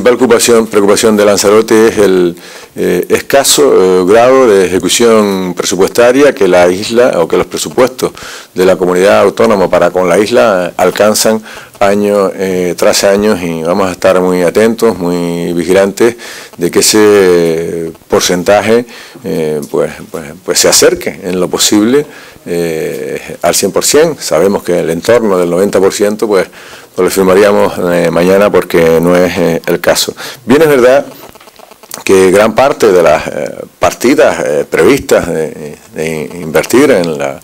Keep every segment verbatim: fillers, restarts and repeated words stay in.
principal preocupación, preocupación de Lanzarote es el eh, escaso eh, grado de ejecución presupuestaria que la isla o que los presupuestos de la comunidad autónoma para con la isla alcanzan año eh, tras año, y vamos a estar muy atentos, muy vigilantes de que ese porcentaje eh, pues, pues, pues se acerque en lo posible eh, al cien por cien. Sabemos que el entorno del noventa por ciento pues no lo firmaríamos eh, mañana porque no es eh, el caso. Bien, es verdad que gran parte de las eh, partidas eh, previstas de, de invertir en la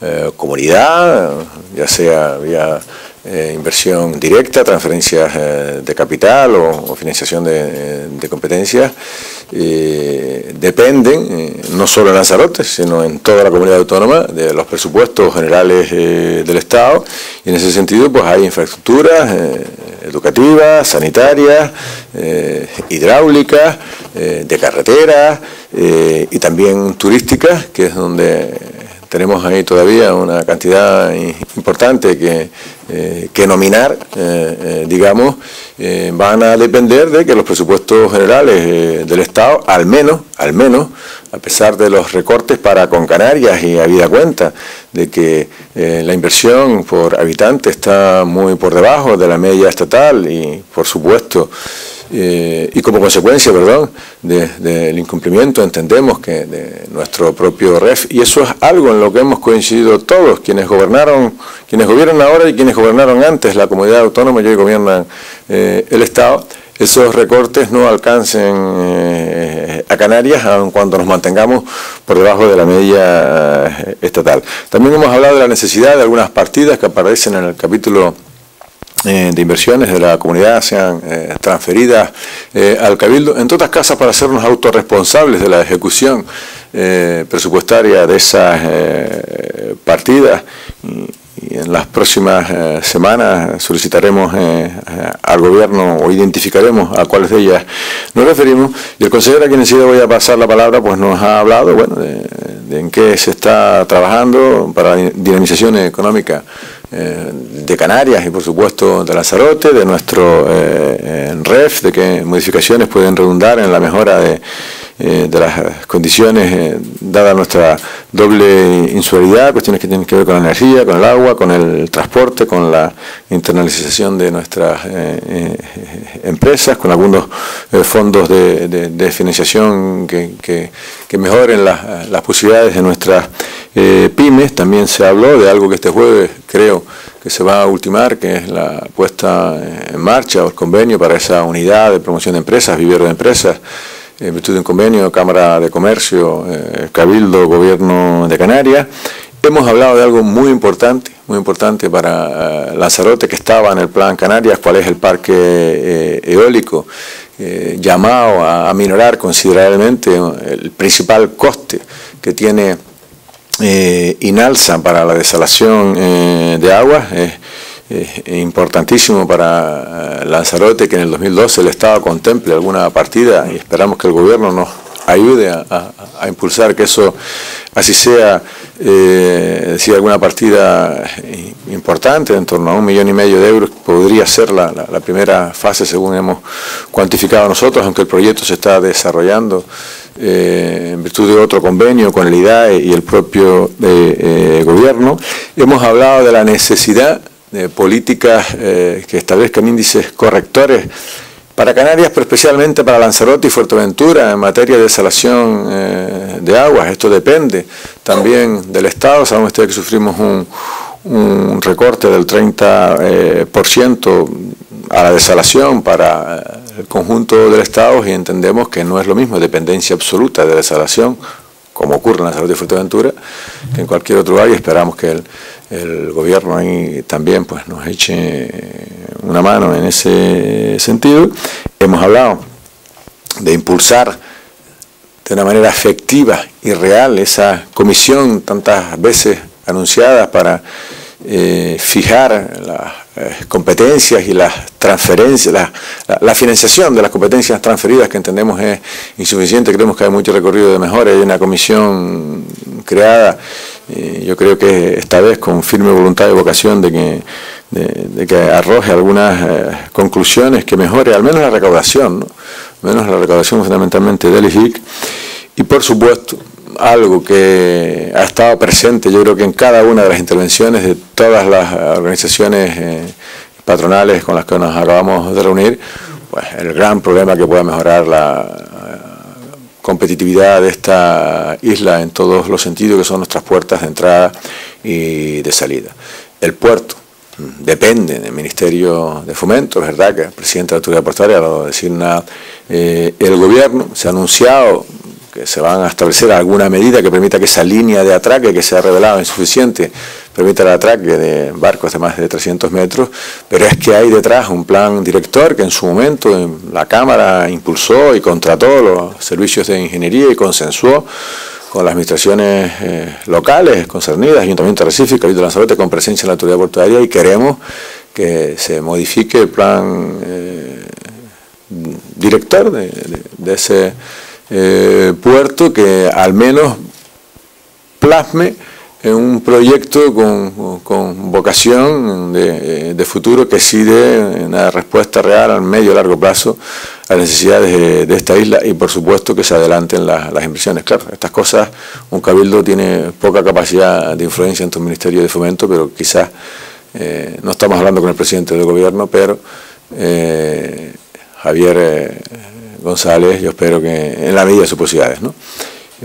eh, comunidad, ya sea vía Eh, inversión directa, transferencias eh, de capital o, o financiación de, de competencias, eh, dependen, eh, no solo en Lanzarote, sino en toda la comunidad autónoma, de los presupuestos generales eh, del Estado, y en ese sentido pues hay infraestructuras eh, educativas, sanitarias, eh, hidráulicas, eh, de carreteras eh, y también turísticas, que es donde tenemos ahí todavía una cantidad importante que, eh, que nominar, eh, eh, digamos, eh, van a depender de que los presupuestos generales eh, del Estado, al menos, al menos, a pesar de los recortes para con Canarias y habida cuenta de que eh, la inversión por habitante está muy por debajo de la media estatal y, por supuesto, Eh, y como consecuencia, perdón, del de, de incumplimiento, entendemos que de nuestro propio R E F, y eso es algo en lo que hemos coincidido todos, quienes gobernaron, quienes gobiernan ahora y quienes gobernaron antes la comunidad autónoma y hoy gobiernan eh, el Estado, esos recortes no alcancen eh, a Canarias, aun cuando nos mantengamos por debajo de la media eh, estatal. También hemos hablado de la necesidad de algunas partidas que aparecen en el capítulo de inversiones de la comunidad sean eh, transferidas eh, al Cabildo, entre otras casas para hacernos autorresponsables de la ejecución eh, presupuestaria de esas eh, partidas, y, y en las próximas eh, semanas solicitaremos eh, al Gobierno o identificaremos a cuáles de ellas nos referimos, y el consejero a quien enseguida voy a pasar la palabra pues nos ha hablado bueno de, de en qué se está trabajando para la dinamización económica de Canarias y por supuesto de Lanzarote, de nuestro eh, R E F, de qué modificaciones pueden redundar en la mejora de, eh, de las condiciones eh, dada nuestra doble insularidad, cuestiones que tienen que ver con la energía, con el agua, con el transporte, con la internalización de nuestras eh, empresas, con algunos eh, fondos de, de, de financiación que, que, que mejoren las, las posibilidades de nuestras eh, pymes. También se habló de algo que este jueves creo que se va a ultimar, que es la puesta en marcha o el convenio para esa unidad de promoción de empresas, vivero de empresas, en virtud de un convenio, Cámara de Comercio, eh, Cabildo, Gobierno de Canarias. Hemos hablado de algo muy importante, muy importante para eh, Lanzarote, que estaba en el Plan Canarias, cuál es el parque eh, eólico, eh, llamado a, a minorar considerablemente el principal coste que tiene Eh, INALSA para la desalación eh, de aguas. Es eh, eh, importantísimo para eh, Lanzarote que en el dos mil doce el Estado contemple alguna partida, y esperamos que el Gobierno nos ayude a, a, a impulsar que eso así sea, eh, si alguna partida importante, en torno a un millón y medio de euros, podría ser la, la, la primera fase según hemos cuantificado nosotros, aunque el proyecto se está desarrollando eh, en virtud de otro convenio con el I D A E y el propio eh, eh, Gobierno. Hemos hablado de la necesidad de políticas eh, que establezcan índices correctores para Canarias, pero especialmente para Lanzarote y Fuerteventura en materia de desalación eh, de aguas. Esto depende también del Estado. Saben ustedes que sufrimos un, un recorte del treinta por ciento eh, por ciento a la desalación para el conjunto del Estado, y entendemos que no es lo mismo dependencia absoluta de desalación, como ocurre en Lanzarote y Fuerteventura, que en cualquier otro lugar, y esperamos que el, el Gobierno ahí también pues nos eche una mano en ese sentido. Hemos hablado de impulsar de una manera efectiva y real esa comisión tantas veces anunciada para eh, fijar las eh, competencias y las transferencias, la, la, la financiación de las competencias transferidas, que entendemos es insuficiente. Creemos que hay mucho recorrido de mejora. Hay una comisión creada, eh, yo creo que esta vez con firme voluntad y vocación de que de, de que arroje algunas eh, conclusiones que mejore al menos la recaudación, ¿no? menos la recaudación fundamentalmente del I G I C, y por supuesto algo que ha estado presente yo creo que en cada una de las intervenciones de todas las organizaciones eh, patronales con las que nos acabamos de reunir, pues el gran problema que pueda mejorar la competitividad de esta isla en todos los sentidos, que son nuestras puertas de entrada y de salida. El puerto depende del Ministerio de Fomento, es verdad que el presidente de la Autoridad Portaria lo designa eh, el gobierno, se ha anunciado que se van a establecer alguna medida que permita que esa línea de atraque que se ha revelado insuficiente permita el atraque de barcos de más de trescientos metros, pero es que hay detrás un plan director que en su momento la Cámara impulsó y contrató los servicios de ingeniería y consensuó con las administraciones eh, locales concernidas, Ayuntamiento de Recife, Cabildo de Lanzarote, con presencia en la Autoridad Portuaria, y queremos que se modifique el plan eh, director de, de, de ese Eh, puerto, que al menos plasme en un proyecto con, con vocación de, de futuro, que sí dé una respuesta real al medio y largo plazo a las necesidades de, de esta isla, y por supuesto que se adelanten las, las inversiones. Claro, estas cosas un cabildo tiene poca capacidad de influencia en tu Ministerio de Fomento, pero quizás eh, no estamos hablando con el presidente del gobierno, pero eh, Javier eh, González, yo espero que en la medida de sus posibilidades, ¿no?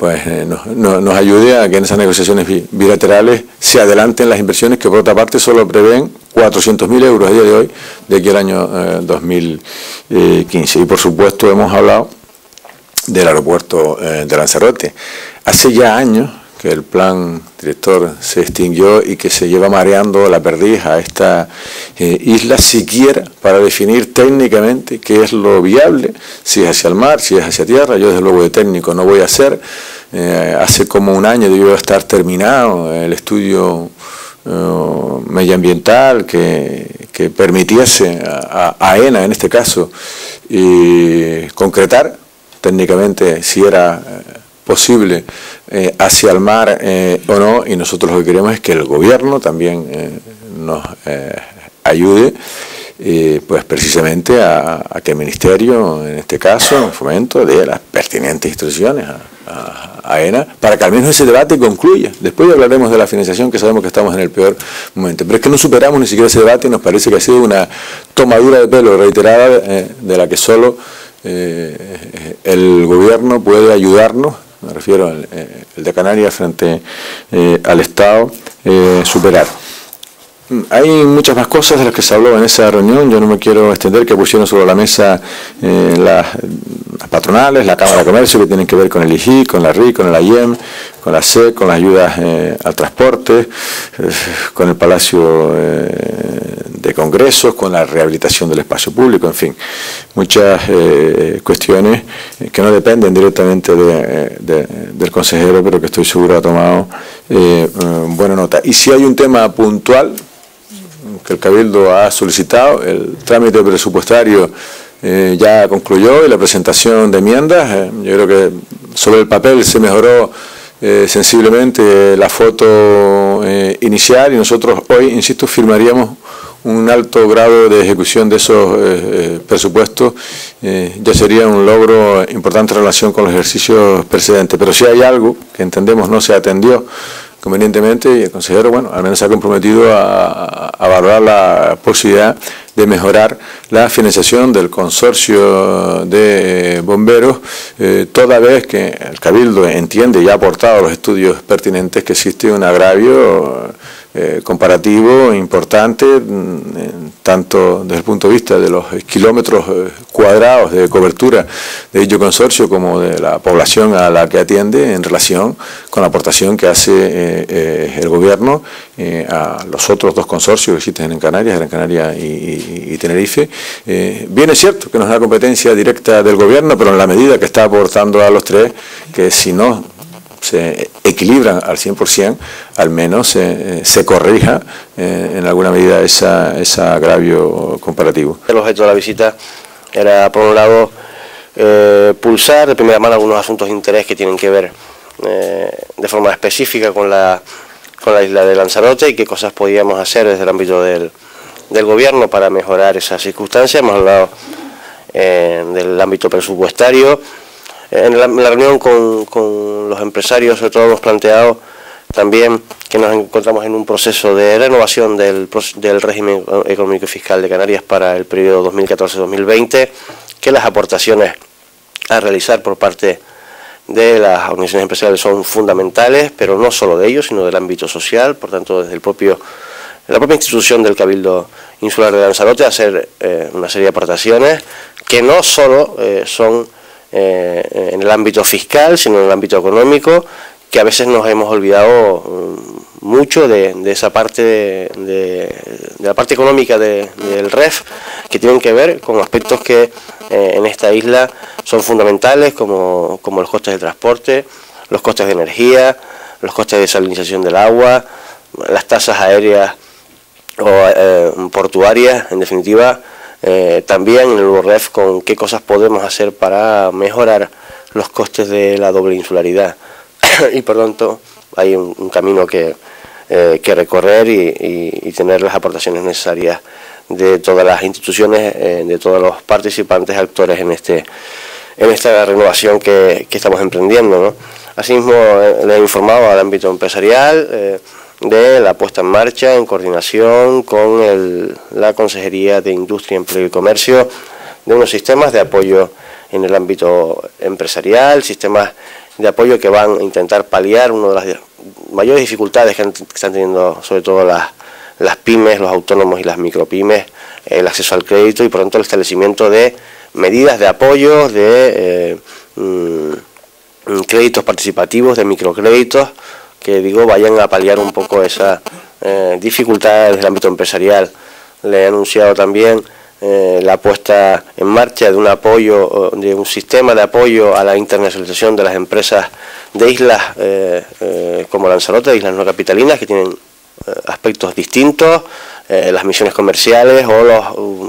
pues eh, no, no, nos ayude a que en esas negociaciones bilaterales se adelanten las inversiones, que por otra parte solo prevén cuatrocientos mil euros a día de hoy, de aquí al año eh, dos mil quince. Y por supuesto hemos hablado del aeropuerto eh, de Lanzarote. Hace ya años que el plan director se extinguió y que se lleva mareando la perdiz a esta eh, isla, siquiera para definir técnicamente qué es lo viable, si es hacia el mar, si es hacia tierra. Yo desde luego de técnico no voy a ser, eh, hace como un año debió estar terminado el estudio eh, medioambiental que, que permitiese a, a ENA en este caso eh, concretar técnicamente si era Eh, posible eh, hacia el mar eh, o no, y nosotros lo que queremos es que el gobierno también eh, nos eh, ayude eh, pues precisamente a, a que el Ministerio, en este caso, en Fomento, dé las pertinentes instrucciones a, a, a ENA, para que al menos ese debate concluya. Después hablaremos de la financiación, que sabemos que estamos en el peor momento, pero es que no superamos ni siquiera ese debate y nos parece que ha sido una tomadura de pelo reiterada eh, de la que solo eh, el gobierno puede ayudarnos. Me refiero al eh, el de Canarias frente eh, al Estado, eh, superar. Hay muchas más cosas de las que se habló en esa reunión, yo no me quiero extender, que pusieron sobre la mesa eh, las, las patronales, la Cámara de Comercio, que tienen que ver con el I G I, con la R I, con la I E M, con la S E D, con las ayudas eh, al transporte, eh, con el Palacio eh, de Congresos, con la rehabilitación del espacio público, en fin, muchas eh, cuestiones que no dependen directamente de, de, del consejero, pero que estoy seguro ha tomado eh, buena nota. Y si hay un tema puntual que el Cabildo ha solicitado, el trámite presupuestario eh, ya concluyó, y la presentación de enmiendas, eh, yo creo que sobre el papel se mejoró eh, sensiblemente la foto eh, inicial, y nosotros hoy, insisto, firmaríamos un alto grado de ejecución de esos eh, presupuestos, eh, ya sería un logro importante en relación con los ejercicios precedentes. Pero si hay algo que entendemos no se atendió convenientemente, y el consejero, bueno, al menos se ha comprometido a, a valorar la posibilidad de mejorar la financiación del consorcio de bomberos, eh, toda vez que el Cabildo entiende y ha aportado los estudios pertinentes que existe un agravio eh, comparativo importante, tanto desde el punto de vista de los kilómetros cuadrados de cobertura de dicho consorcio como de la población a la que atiende, en relación con la aportación que hace eh, eh, el gobierno eh, a los otros dos consorcios que existen en Canarias, Gran Canaria y, y y Tenerife. Eh, bien es cierto que no es una competencia directa del gobierno, pero en la medida que está aportando a los tres, que si no se equilibran al cien por cien, al menos eh, se corrija eh, en alguna medida esa, ese agravio comparativo. El objeto de la visita era, por un lado, eh, pulsar de primera mano algunos asuntos de interés que tienen que ver eh, de forma específica con la, con la isla de Lanzarote, y qué cosas podíamos hacer desde el ámbito del del Gobierno para mejorar esas circunstancias. Hemos hablado eh, del ámbito presupuestario. En la, en la reunión con, con los empresarios, sobre todo, hemos planteado también que nos encontramos en un proceso de renovación del, del régimen económico y fiscal de Canarias para el periodo dos mil catorce dos mil veinte, que las aportaciones a realizar por parte de las organizaciones empresariales son fundamentales, pero no solo de ellos, sino del ámbito social. Por tanto, desde el propio, la propia institución del Cabildo Insular de Lanzarote, hacer eh, una serie de aportaciones que no solo eh, son eh, en el ámbito fiscal, sino en el ámbito económico, que a veces nos hemos olvidado mucho de, de esa parte de, de, de la parte económica de, del R E F, que tienen que ver con aspectos que eh, en esta isla son fundamentales, como, como los costes de transporte, los costes de energía, los costes de salinización del agua, las tasas aéreas o eh, portuarias. En definitiva, eh, también en el R E F, con qué cosas podemos hacer para mejorar los costes de la doble insularidad. Y por tanto hay un, un camino que, eh, que recorrer y, y, y tener las aportaciones necesarias de todas las instituciones, eh, de todos los participantes, actores en este en esta renovación que, que estamos emprendiendo, ¿no? Asimismo, eh, le he informado al ámbito empresarial eh, de la puesta en marcha en coordinación con el, la Consejería de Industria, Empleo y Comercio, de unos sistemas de apoyo en el ámbito empresarial, sistemas de apoyo que van a intentar paliar una de las mayores dificultades que, han, que están teniendo sobre todo las, las pymes, los autónomos y las micropymes, el acceso al crédito y por tanto el establecimiento de medidas de apoyo, de eh, mmm, créditos participativos, de microcréditos, que digo vayan a paliar un poco esa eh, dificultad desde el ámbito empresarial. Le he anunciado también Eh, la puesta en marcha de un apoyo, de un sistema de apoyo a la internacionalización de las empresas de islas eh, eh, como Lanzarote, islas no capitalinas, que tienen eh, aspectos distintos, eh, las misiones comerciales o los uh,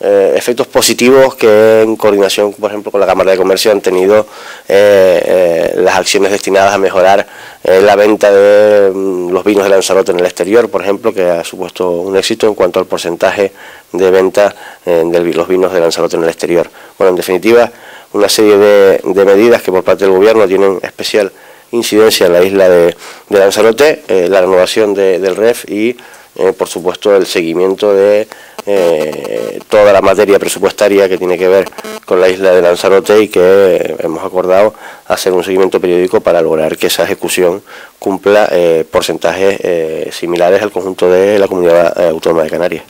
eh, efectos positivos que en coordinación, por ejemplo, con la Cámara de Comercio han tenido eh, eh, las acciones destinadas a mejorar eh, la venta de um, los vinos de Lanzarote en el exterior, por ejemplo, que ha supuesto un éxito en cuanto al porcentaje de venta eh, de los vinos de Lanzarote en el exterior. Bueno, en definitiva, una serie de, de medidas que por parte del Gobierno tienen especial incidencia en la isla de, de Lanzarote, eh, la renovación de, del R E F y, eh, por supuesto, el seguimiento de eh, toda la materia presupuestaria que tiene que ver con la isla de Lanzarote y que eh, hemos acordado hacer un seguimiento periódico para lograr que esa ejecución cumpla eh, porcentajes eh, similares al conjunto de la Comunidad Autónoma de Canarias.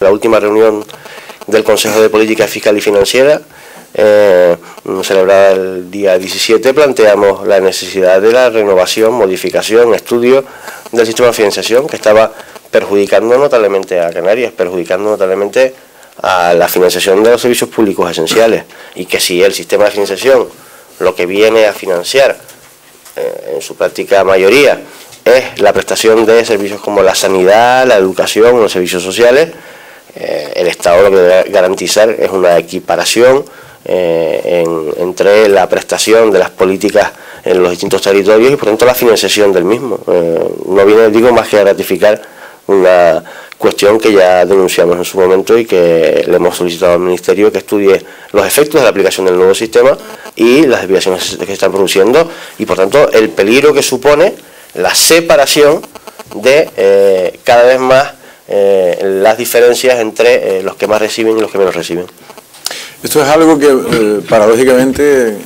La última reunión del Consejo de Política Fiscal y Financiera, eh, celebrada el día diecisiete, planteamos la necesidad de la renovación, modificación, estudio del sistema de financiación que estaba perjudicando notablemente a Canarias, perjudicando notablemente a la financiación de los servicios públicos esenciales, y que si el sistema de financiación lo que viene a financiar, eh, en su práctica mayoría, es la prestación de servicios como la sanidad, la educación, los servicios sociales, Eh, el Estado lo que debe garantizar es una equiparación eh, en, entre la prestación de las políticas en los distintos territorios y por tanto la financiación del mismo. Eh, no viene, digo, más que a ratificar una cuestión que ya denunciamos en su momento y que le hemos solicitado al Ministerio que estudie los efectos de la aplicación del nuevo sistema y las desviaciones que se están produciendo y por tanto el peligro que supone la separación de eh, cada vez más Eh, las diferencias entre eh, los que más reciben y los que menos reciben. Esto es algo que eh, paradójicamente,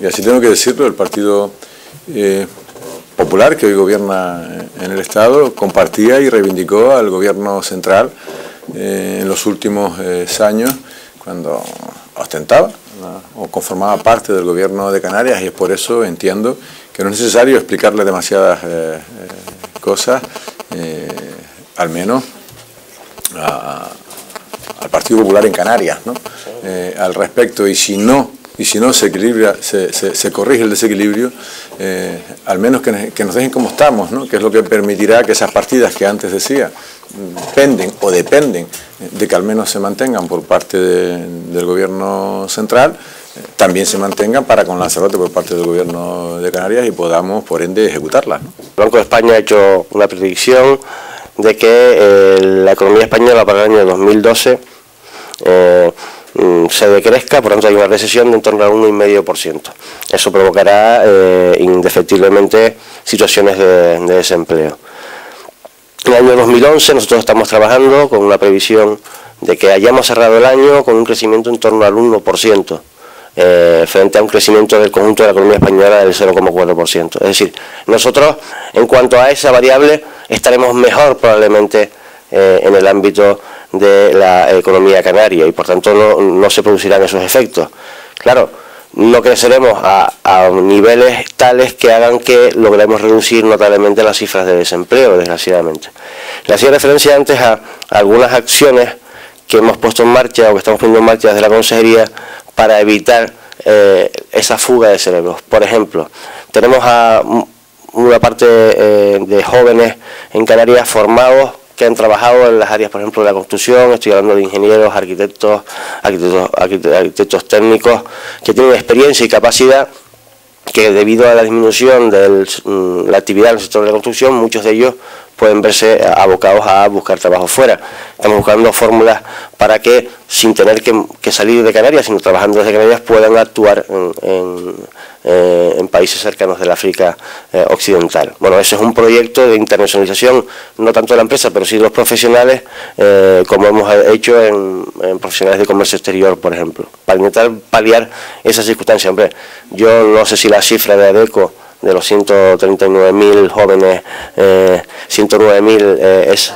y así tengo que decirlo, el Partido eh, Popular, que hoy gobierna en el Estado, compartía y reivindicó al Gobierno central eh, en los últimos eh, años, cuando ostentaba, ¿no?, o conformaba parte del Gobierno de Canarias, y es por eso entiendo que no es necesario explicarle demasiadas eh, cosas, eh, al menos a, al Partido Popular en Canarias, ¿no?, eh, al respecto, y si no y si no se equilibra, se, se, se corrige el desequilibrio, eh, al menos que, que nos dejen como estamos, ¿no?, que es lo que permitirá que esas partidas que antes decía penden o dependen de que al menos se mantengan por parte de, del Gobierno central, eh, también se mantengan para con Lanzarote por parte del Gobierno de Canarias y podamos por ende ejecutarlas, ¿no? El Banco de España ha hecho una predicción de que eh, la economía española para el año dos mil doce eh, se decrezca, por lo tanto hay una recesión de en torno al uno coma cinco por ciento. Eso provocará eh, indefectiblemente situaciones de, de desempleo. En el año dos mil once nosotros estamos trabajando con una previsión de que hayamos cerrado el año con un crecimiento en torno al uno por ciento, eh, frente a un crecimiento del conjunto de la economía española del cero coma cuatro por ciento. Es decir, nosotros en cuanto a esa variable estaremos mejor probablemente eh, en el ámbito de la economía canaria y por tanto no, no se producirán esos efectos. Claro, no creceremos a, a niveles tales que hagan que logremos reducir notablemente las cifras de desempleo, desgraciadamente. Le hacía referencia antes a algunas acciones que hemos puesto en marcha o que estamos poniendo en marcha desde la Consejería para evitar eh, esa fuga de cerebros. Por ejemplo, tenemos a una parte eh, de jóvenes en Canarias formados que han trabajado en las áreas, por ejemplo, de la construcción. Estoy hablando de ingenieros, arquitectos, arquitectos, arquitectos técnicos, que tienen experiencia y capacidad, que debido a la disminución de la actividad en el sector de la construcción, muchos de ellos pueden verse abocados a buscar trabajo fuera. Estamos buscando fórmulas para que, sin tener que, que salir de Canarias, sino trabajando desde Canarias, puedan actuar en, en, eh, en países cercanos de la África eh, occidental. Bueno, ese es un proyecto de internacionalización, no tanto de la empresa, pero sí de los profesionales, eh, como hemos hecho en, en profesionales de comercio exterior, por ejemplo, para intentar paliar esas circunstancias. Hombre, yo no sé si la cifra de ADECO, de los ciento treinta y nueve mil jóvenes, eh, ciento nueve mil eh, es,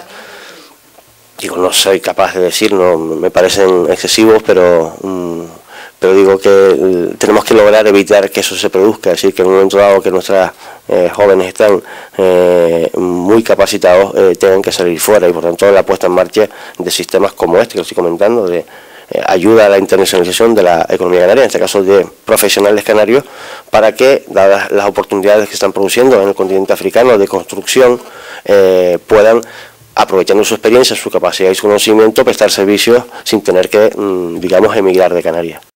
digo, no soy capaz de decir, no me parecen excesivos, pero, mm, pero digo que tenemos que lograr evitar que eso se produzca, es decir, que en un momento dado que nuestras eh, jóvenes están eh, muy capacitados, eh, tengan que salir fuera, y por tanto la puesta en marcha de sistemas como este que os estoy comentando, de ayuda a la internacionalización de la economía canaria, en este caso de profesionales canarios, para que, dadas las oportunidades que se están produciendo en el continente africano de construcción, eh, puedan, aprovechando su experiencia, su capacidad y su conocimiento, prestar servicios sin tener que, digamos, emigrar de Canarias.